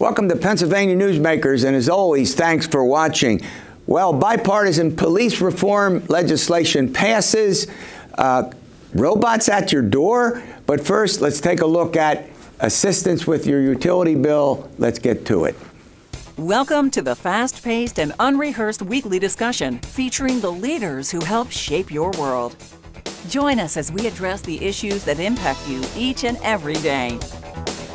Welcome to Pennsylvania Newsmakers, and as always, thanks for watching. Well, bipartisan police reform legislation passes, robots at your door, but first let's take a look at assistance with your utility bill. Let's get to it. Welcome to the fast-paced and unrehearsed weekly discussion featuring the leaders who help shape your world. Join us as we address the issues that impact you each and every day.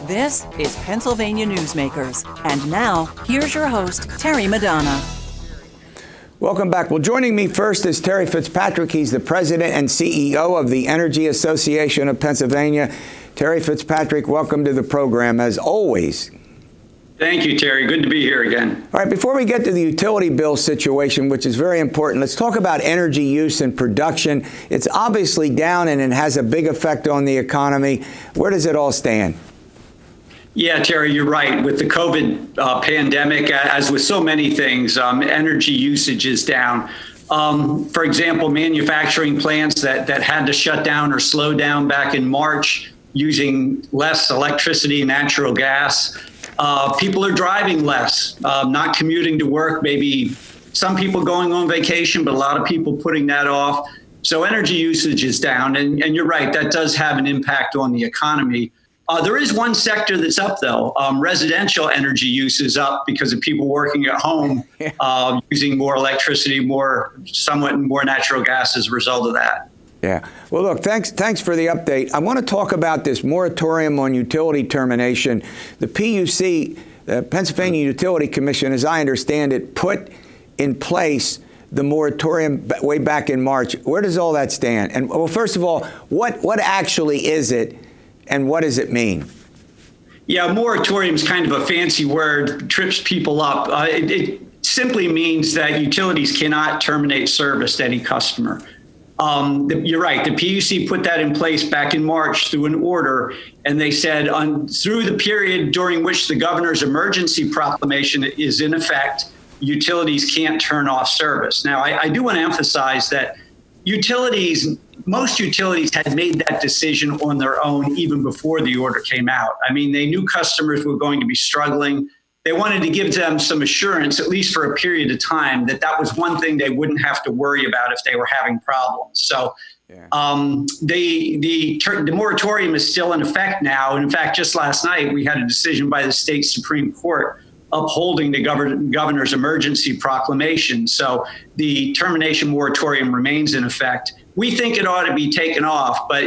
This is Pennsylvania Newsmakers. And now, here's your host, Terry Madonna. Welcome back. Well, joining me first is Terry Fitzpatrick. He's the president and CEO of the Energy Association of Pennsylvania. Terry Fitzpatrick, welcome to the program, as always. Thank you, Terry. Good to be here again. All right, before we get to the utility bill situation, which is very important, let's talk about energy use and production. It's obviously down and it has a big effect on the economy. Where does it all stand? Yeah, Terry, you're right. With the COVID pandemic, as with so many things, energy usage is down. For example, manufacturing plants that had to shut down or slow down back in March using less electricity and natural gas. People are driving less, not commuting to work, maybe some people going on vacation, but a lot of people putting that off. So energy usage is down. And you're right, that does have an impact on the economy. There is one sector that's up, though. Residential energy use is up because of people working at home, using more electricity, somewhat more natural gas as a result of that. Yeah. Well, look, thanks for the update. I want to talk about this moratorium on utility termination. The PUC, the Pennsylvania Utility Commission, as I understand it, put in place the moratorium way back in March. Where does all that stand? And, well, first of all, what actually is it? And what does it mean? Yeah, moratorium is kind of a fancy word, trips people up. It simply means that utilities cannot terminate service to any customer. You're right. The PUC put that in place back in March through an order, and they said through the period during which the governor's emergency proclamation is in effect, utilities can't turn off service. Now, I do want to emphasize that utilities, most utilities had made that decision on their own even before the order came out. I mean, they knew customers were going to be struggling. They wanted to give them some assurance, at least for a period of time, that that was one thing they wouldn't have to worry about if they were having problems. So yeah. The moratorium is still in effect now. And in fact, just last night, we had a decision by the state Supreme Court upholding the governor's emergency proclamation. So the termination moratorium remains in effect. We think it ought to be taken off, but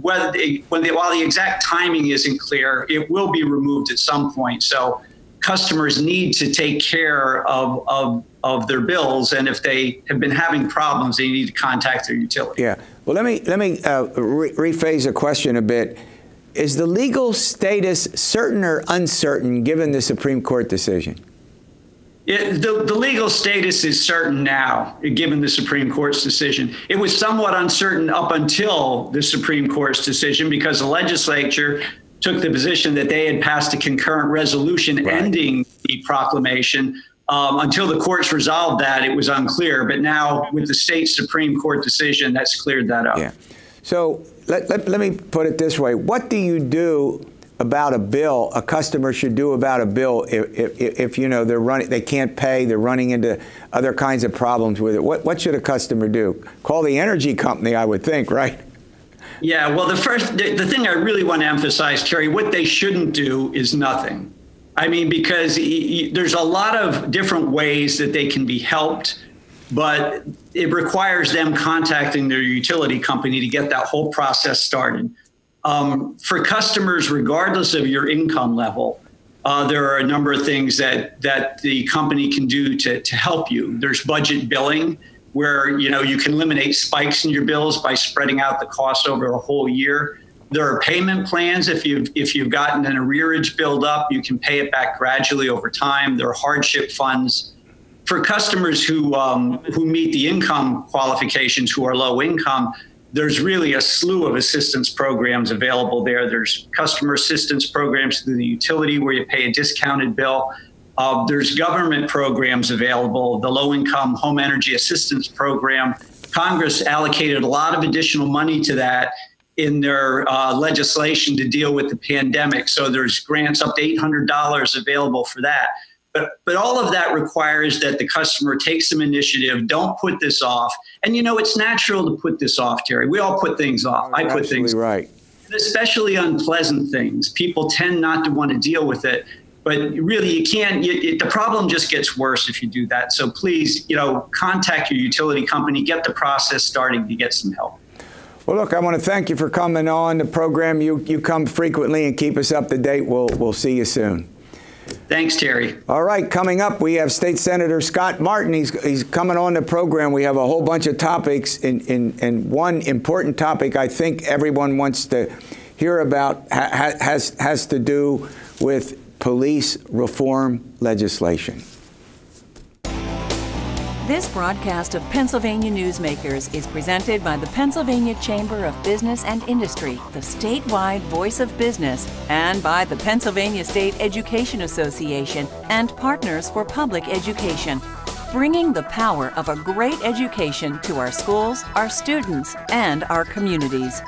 while the exact timing isn't clear, it will be removed at some point. So customers need to take care of their bills, and if they have been having problems, they need to contact their utility. Yeah. Well, let me rephrase the question a bit. Is the legal status certain or uncertain given the Supreme Court decision? The legal status is certain now, given the Supreme Court's decision. It was somewhat uncertain up until the Supreme Court's decision because the legislature took the position that they had passed a concurrent resolution ending the proclamation. Until the courts resolved that, it was unclear. But now with the state Supreme Court decision, that's cleared that up. Yeah. So let me put it this way. What do you do about a bill, a customer should do about a bill if you know, they can't pay, they're running into other kinds of problems with it? What should a customer do? Call the energy company, I would think, right? Yeah, well, the thing I really want to emphasize, Terry, what they shouldn't do is nothing. I mean, because there's a lot of different ways that they can be helped, but it requires them contacting their utility company to get that whole process started. For customers, regardless of your income level, there are a number of things that the company can do to help you. There's budget billing, where you can eliminate spikes in your bills by spreading out the cost over a whole year. There are payment plans. If you've gotten an arrearage buildup, you can pay it back gradually over time. There are hardship funds. For customers who meet the income qualifications, who are low income, there's really a slew of assistance programs available there. There's customer assistance programs through the utility where you pay a discounted bill. There's government programs available, the low-income home energy assistance program. Congress allocated a lot of additional money to that. in their legislation to deal with the pandemic. So there's grants up to $800 available for that. But all of that requires that the customer take some initiative. Don't put this off. And, you know, it's natural to put this off, Terry. We all put things off. I put things off. Right. And especially unpleasant things. People tend not to want to deal with it. But really, you can't. The problem just gets worse if you do that. So please, you know, contact your utility company, get the process starting to get some help. Well, look, I want to thank you for coming on the program. You come frequently and keep us up to date. We'll see you soon. Thanks, Terry. All right. Coming up, we have State Senator Scott Martin. He's coming on the program. We have a whole bunch of topics, and one important topic I think everyone wants to hear about has to do with police reform legislation. This broadcast of Pennsylvania Newsmakers is presented by the Pennsylvania Chamber of Business and Industry, the statewide voice of business, and by the Pennsylvania State Education Association and Partners for Public Education, bringing the power of a great education to our schools, our students, and our communities.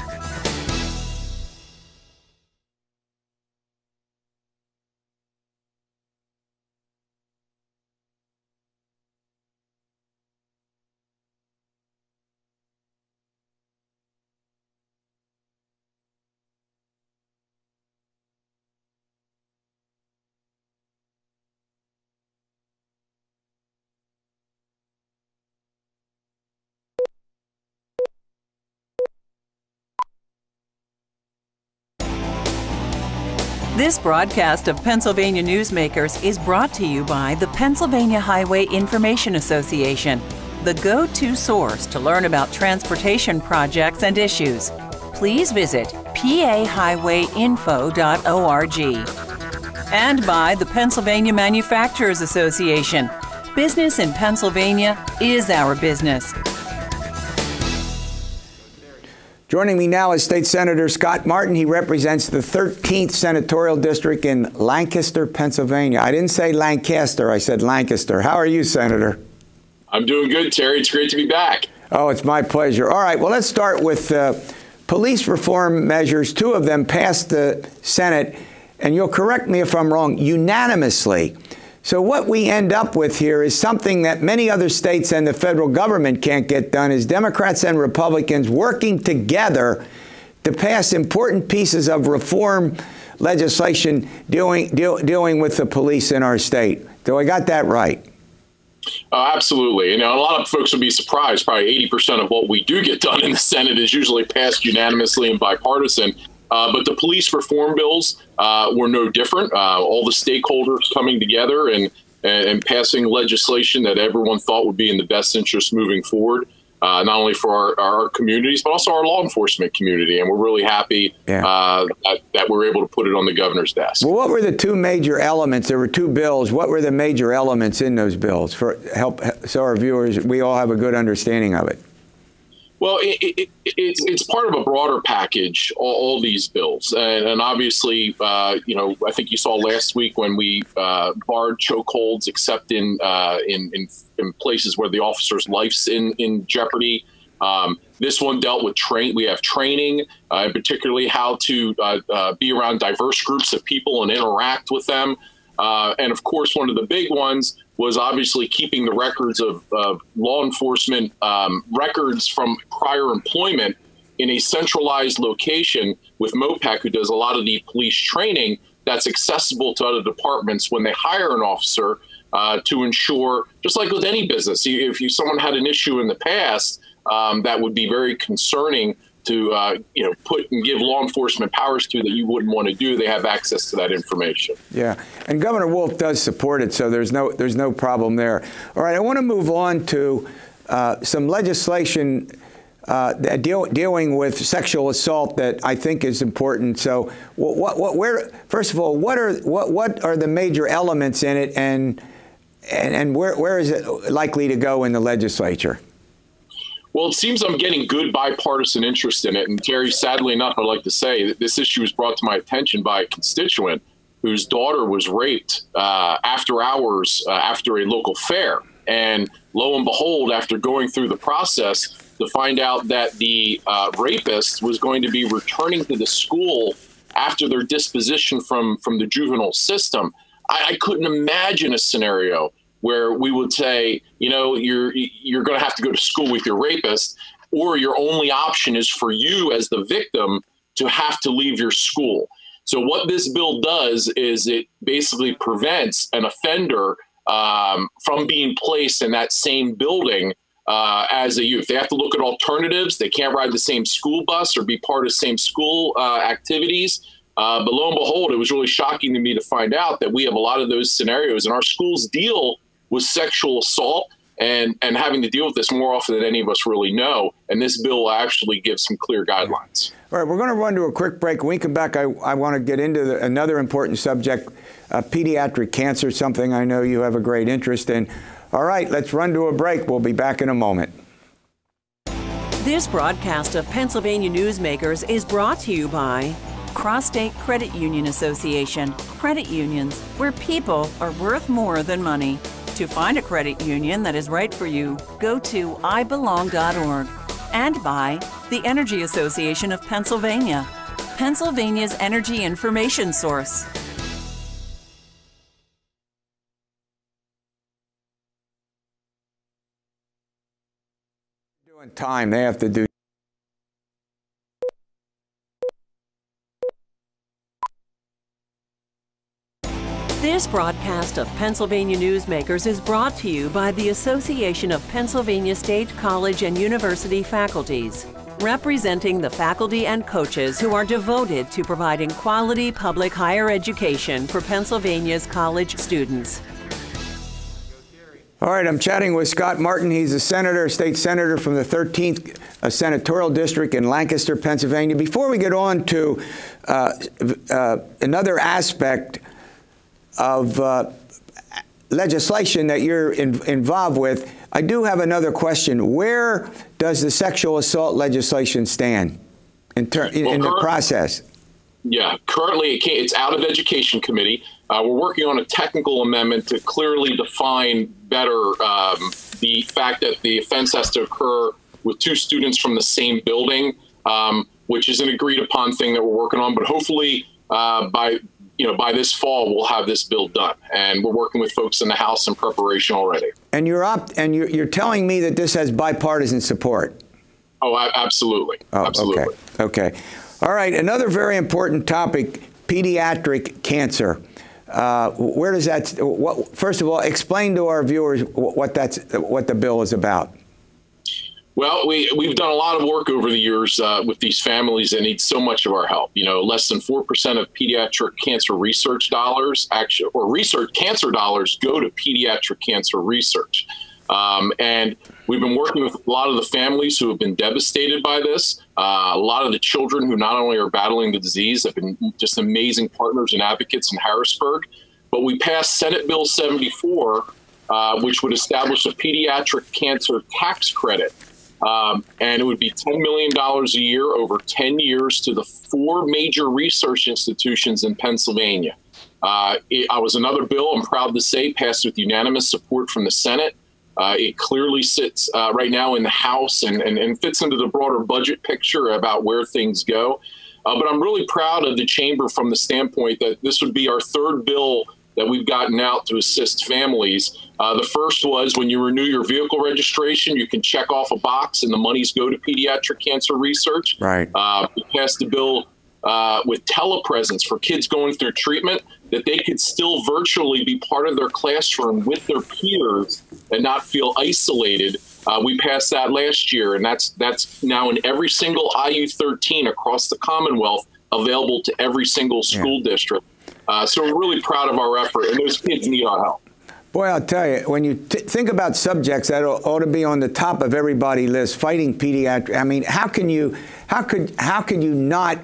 This broadcast of Pennsylvania Newsmakers is brought to you by the Pennsylvania Highway Information Association, the go-to source to learn about transportation projects and issues. Please visit pahighwayinfo.org. And by the Pennsylvania Manufacturers Association. Business in Pennsylvania is our business. Joining me now is State Senator Scott Martin. He represents the 13th Senatorial District in Lancaster, Pennsylvania. I didn't say Lancaster, I said Lancaster. How are you, Senator? I'm doing good, Terry. It's great to be back. Oh, it's my pleasure. All right, well, let's start with police reform measures. Two of them passed the Senate, and you'll correct me if I'm wrong, unanimously. So what we end up with here is something that many other states and the federal government can't get done, is Democrats and Republicans working together to pass important pieces of reform legislation dealing with the police in our state. Do I got that right? Absolutely. You know, a lot of folks would be surprised. Probably 80% of what we do get done in the Senate is usually passed unanimously and bipartisan. But the police reform bills were no different. All the stakeholders coming together and passing legislation that everyone thought would be in the best interest moving forward, not only for our communities, but also our law enforcement community. And we're really happy that we're able to put it on the governor's desk. Well, what were the two major elements? There were two bills. What were the major elements in those bills for help? So our viewers, we all have a good understanding of it. Well, it's part of a broader package, all these bills. And obviously, you know, I think you saw last week when we barred chokeholds, except in places where the officer's life's in jeopardy. This one dealt with training. We have training, and particularly how to be around diverse groups of people and interact with them. And of course, one of the big ones was obviously keeping the records of law enforcement records from prior employment in a centralized location with MOPAC, who does a lot of the police training that's accessible to other departments when they hire an officer to ensure, just like with any business, if someone had an issue in the past, that would be very concerning to you know, put and give law enforcement powers to that you wouldn't want to do. They have access to that information. Yeah, and Governor Wolf does support it, so there's no problem there. All right, I want to move on to some legislation dealing with sexual assault that I think is important. So, first of all, what are the major elements in it, and where is it likely to go in the legislature? Well, it seems I'm getting good bipartisan interest in it. And Terry, sadly enough, I'd like to say that this issue was brought to my attention by a constituent whose daughter was raped after hours after a local fair. And lo and behold, after going through the process, to find out that the rapist was going to be returning to the school after their disposition from the juvenile system. I couldn't imagine a scenario where we would say, you know, you're going to have to go to school with your rapist, or your only option is for you as the victim to have to leave your school. So what this bill does is it basically prevents an offender from being placed in that same building as a youth. They have to look at alternatives. They can't ride the same school bus or be part of the same school activities. But lo and behold, it was really shocking to me to find out that we have a lot of those scenarios, and our schools deal with sexual assault and having to deal with this more often than any of us really know. And this bill actually gives some clear guidelines. All right, we're going to run to a quick break. When we come back, I want to get into another important subject, pediatric cancer, something I know you have a great interest in. All right, let's run to a break. We'll be back in a moment. This broadcast of Pennsylvania Newsmakers is brought to you by Cross-State Credit Union Association. Credit unions where people are worth more than money. To find a credit union that is right for you, go to ibelong.org. And by the Energy Association of Pennsylvania, Pennsylvania's energy information source. Doing time, they have to do. This broadcast of Pennsylvania Newsmakers is brought to you by the Association of Pennsylvania State College and University Faculties, representing the faculty and coaches who are devoted to providing quality public higher education for Pennsylvania's college students. All right, I'm chatting with Scott Martin. He's a senator, a state senator from the 13th senatorial district in Lancaster, Pennsylvania. Before we get on to another aspect of legislation that you're involved with, I do have another question. Where does the sexual assault legislation stand in the process? Yeah, currently it's out of Education Committee. We're working on a technical amendment to clearly define better the fact that the offense has to occur with two students from the same building, which is an agreed upon thing that we're working on, but hopefully by this fall, we'll have this bill done, and we're working with folks in the House in preparation already. And you're telling me that this has bipartisan support. Oh, absolutely. Oh, absolutely. Okay. Okay. All right. Another very important topic: pediatric cancer. Where does that? First of all, explain to our viewers what the bill is about. Well, we've done a lot of work over the years with these families that need so much of our help. You know, less than 4% of pediatric cancer research dollars, cancer dollars, go to pediatric cancer research. And we've been working with a lot of the families who have been devastated by this. A lot of the children who not only are battling the disease have been just amazing partners and advocates in Harrisburg. But we passed Senate Bill 74, which would establish a pediatric cancer tax credit. And it would be $10 million a year over 10 years to the 4 major research institutions in Pennsylvania. It was another bill, I'm proud to say, passed with unanimous support from the Senate. It clearly sits right now in the House and fits into the broader budget picture about where things go. But I'm really proud of the chamber from the standpoint that this would be our 3rd bill that we've gotten out to assist families. The first was when you renew your vehicle registration, you can check off a box and the monies go to pediatric cancer research. Right. We passed a bill with telepresence for kids going through treatment, that they could still virtually be part of their classroom with their peers and not feel isolated. We passed that last year, and that's now in every single IU 13 across the Commonwealth, available to every single school district. So we're really proud of our effort, and those kids need our help. Boy, I'll tell you, when you think about subjects that ought to be on the top of everybody's list, fighting pediatric, I mean, how could you not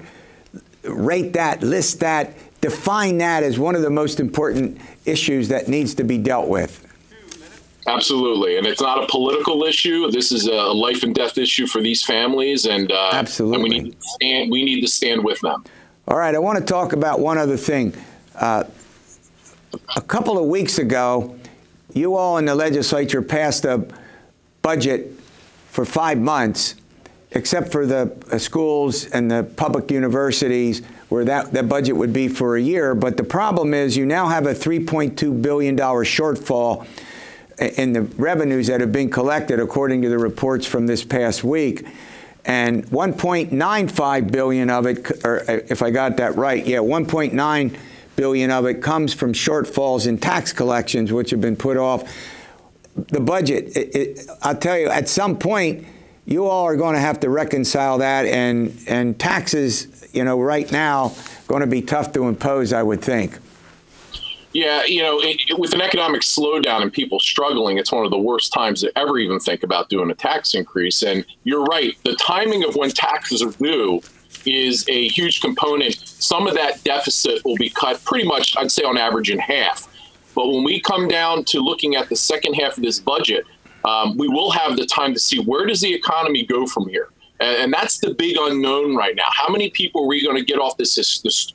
rate that, list that, define that as one of the most important issues that needs to be dealt with? Absolutely, and it's not a political issue. This is a life and death issue for these families, and absolutely, and we need to stand with them. All right, I want to talk about one other thing. A couple of weeks ago, you all in the legislature passed a budget for 5 months, except for the schools and the public universities, where that budget would be for a year. But the problem is you now have a $3.2 billion shortfall in the revenues that have been collected, according to the reports from this past week. And 1.95 billion of it, or if I got that right, yeah, 1.9 billion of it comes from shortfalls in tax collections, which have been put off. The budget, I'll tell you, at some point, you all are going to have to reconcile that, and taxes, you know, right now, going to be tough to impose, I would think. Yeah, you know, with an economic slowdown and people struggling, it's one of the worst times to ever even think about doing a tax increase. And you're right, the timing of when taxes are due is a huge component. Some of that deficit will be cut pretty much, I'd say, on average in half. But when we come down to looking at the second half of this budget, we will have the time to see where does the economy go from here. And that's the big unknown right now. How many people are we going to get off this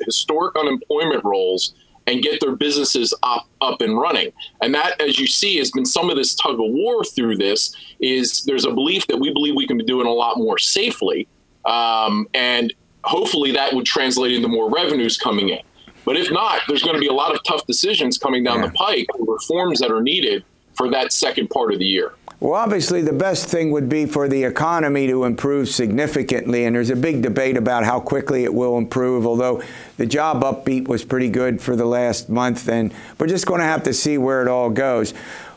historic unemployment rolls and get their businesses up and running? And that, as you see, has been some of this tug of war through this, is there's a belief that we believe we can be doing a lot more safely. And hopefully that would translate into more revenues coming in. But if not, there's going to be a lot of tough decisions coming down the pike, reforms that are needed for that second part of the year. Well, obviously, the best thing would be for the economy to improve significantly, and there's a big debate about how quickly it will improve, although the job upbeat was pretty good for the last month, and we're just going to have to see where it all goes.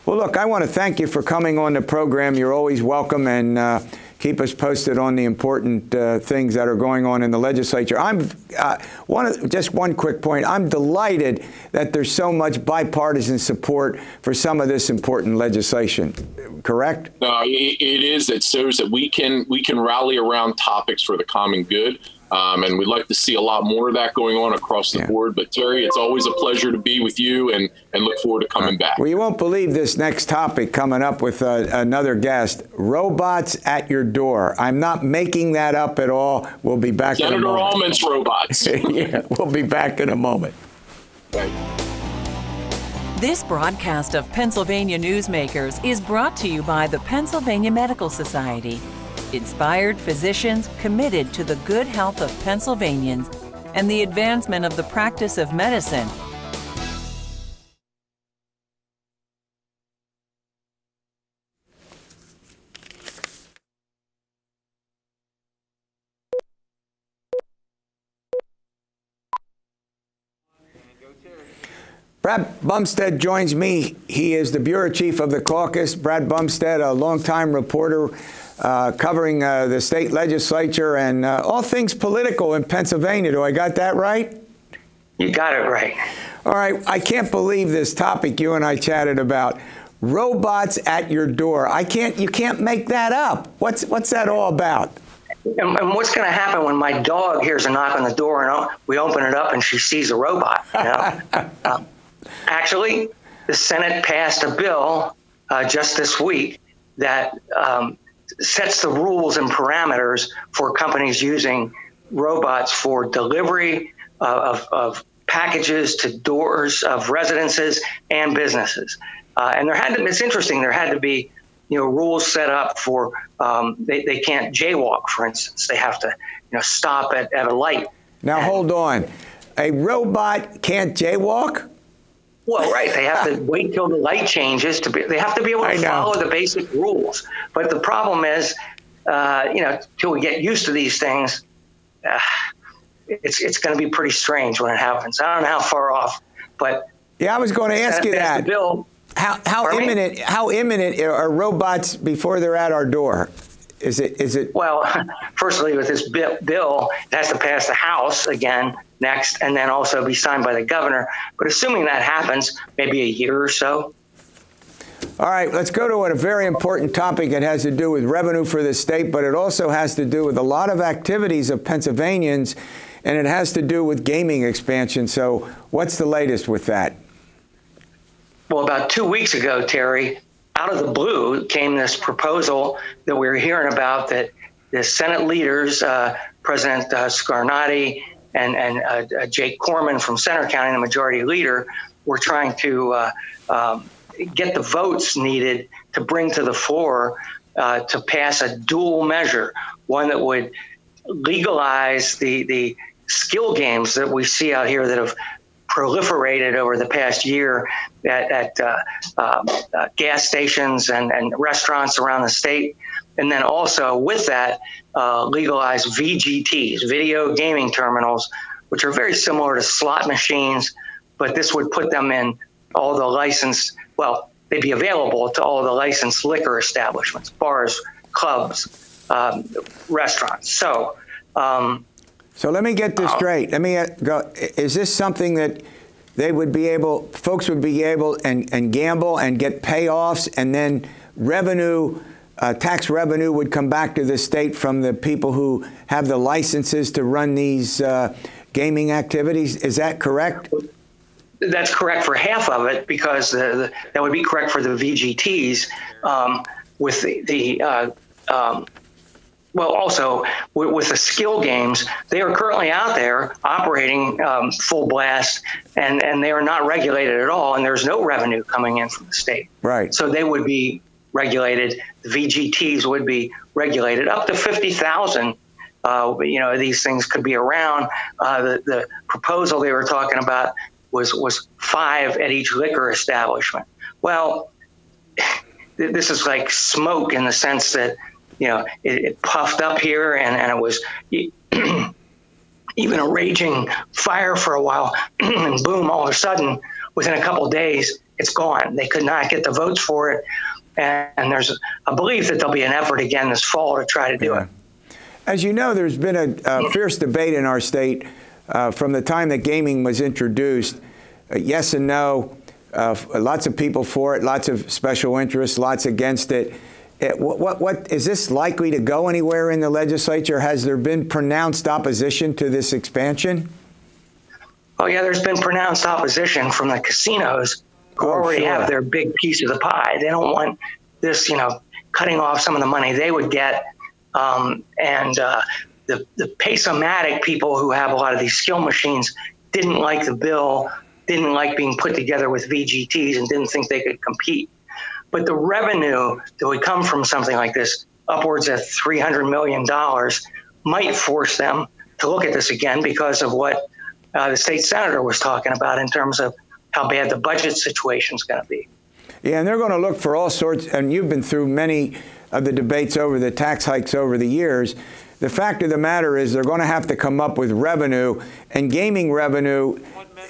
Well, look, I want to thank you for coming on the program. You're always welcome, and keep us posted on the important things that are going on in the legislature. Just one quick point. I'm delighted that there's so much bipartisan support for some of this important legislation. Correct? No, it is. It shows that we can rally around topics for the common good, and we'd like to see a lot more of that going on across the board. But Terry, it's always a pleasure to be with you, and look forward to coming back. Well, you won't believe this next topic coming up with another guest: robots at your door. I'm not making that up at all. We'll be back in a moment. Senator Almond's robots. Yeah, we'll be back in a moment. Right. This broadcast of Pennsylvania Newsmakers is brought to you by the Pennsylvania Medical Society. Inspired physicians committed to the good health of Pennsylvanians and the advancement of the practice of medicine. Brad Bumsted joins me. He is the bureau chief of the caucus. Brad Bumsted, a longtime reporter covering the state legislature and all things political in Pennsylvania. Do I got that right? You got it right. All right. I can't believe this topic you and I chatted about. Robots at your door. You can't make that up. What's that all about? And what's going to happen when my dog hears a knock on the door and we open it up and she sees a robot? You know? Actually, the Senate passed a bill just this week that sets the rules and parameters for companies using robots for delivery of packages to doors of residences and businesses. And it's interesting, there had to be, you know, rules set up for they can't jaywalk, for instance. They have to, you know, stop at a light. Now, hold on. A robot can't jaywalk? Well, right. They have to wait till the light changes they have to be able to follow the basic rules. But the problem is, you know, till we get used to these things, it's going to be pretty strange when it happens. I don't know how far off, but yeah, I was going to ask you that. How imminent are robots before they're at our door? Is it? Well, firstly, with this bill, it has to pass the House again next, and then also be signed by the governor. But assuming that happens, maybe a year or so. All right, let's go to a very important topic. It has to do with revenue for the state, but it also has to do with a lot of activities of Pennsylvanians, and it has to do with gaming expansion. So what's the latest with that? Well, about 2 weeks ago, Terry, out of the blue came this proposal that we were hearing about, that the Senate leaders, President Scarnati and Jake Corman from Center County, the majority leader, were trying to get the votes needed to bring to the floor to pass a dual measure, one that would legalize the skill games that we see out here that have proliferated over the past year at gas stations and restaurants around the state. And then also with that, legalize VGTs, video gaming terminals, which are very similar to slot machines, but this would put them in all the licensed, well, they'd be available to all the licensed liquor establishments, bars, clubs, restaurants. So, so let me get this straight. Let me go. Is this something that they would be able, folks would be able and gamble and get payoffs, and then revenue, tax revenue would come back to the state from the people who have the licenses to run these gaming activities? Is that correct? That's correct for half of it, because that would be correct for the VGTs with well, also with the skill games, they are currently out there operating full blast, and they are not regulated at all, and there's no revenue coming in from the state. Right. So they would be regulated. The VGTs would be regulated up to 50,000. You know, these things could be around. The proposal they were talking about was 5 at each liquor establishment. Well, this is like smoke in the sense that, you know, it puffed up here and it was even a raging fire for a while, and boom, all of a sudden, within a couple of days, it's gone. They could not get the votes for it. And there's a belief that there'll be an effort again this fall to try to do it. As you know, there's been a fierce debate in our state from the time that gaming was introduced. Yes and no. Lots of people for it, lots of special interests, lots against it. What is this likely to go anywhere in the legislature? Has there been pronounced opposition to this expansion? Oh yeah, there's been pronounced opposition from the casinos who already have their big piece of the pie. They don't want this, you know, cutting off some of the money they would get. The Paysomatic people who have a lot of these skill machines didn't like the bill, didn't like being put together with VGTs, and didn't think they could compete. But the revenue that would come from something like this, upwards of $300 million, might force them to look at this again because of what the state senator was talking about in terms of how bad the budget situation is going to be. Yeah, and they're going to look for all sorts, and you've been through many of the debates over the tax hikes over the years. The fact of the matter is they're going to have to come up with revenue, and gaming revenue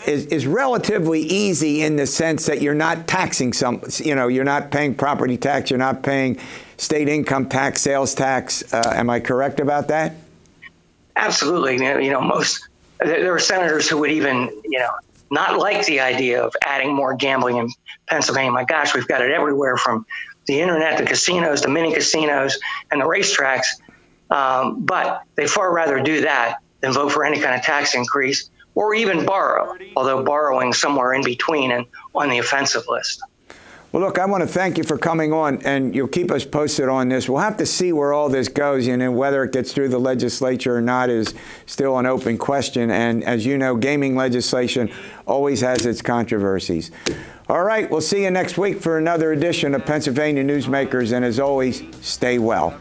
is relatively easy in the sense that you're not taxing some, you know, you're not paying property tax, you're not paying state income tax, sales tax. Am I correct about that? Absolutely. You know, there are senators who would even, you know, not like the idea of adding more gambling in Pennsylvania. My gosh, we've got it everywhere from the internet, the casinos, the mini casinos, and the racetracks. But they'd far rather do that than vote for any kind of tax increase or even borrow, although borrowing somewhere in between and on the offensive list. Well, look, I want to thank you for coming on, and you'll keep us posted on this. We'll have to see where all this goes, and whether it gets through the legislature or not is still an open question. And as you know, gaming legislation always has its controversies. All right, we'll see you next week for another edition of Pennsylvania Newsmakers, and as always, stay well.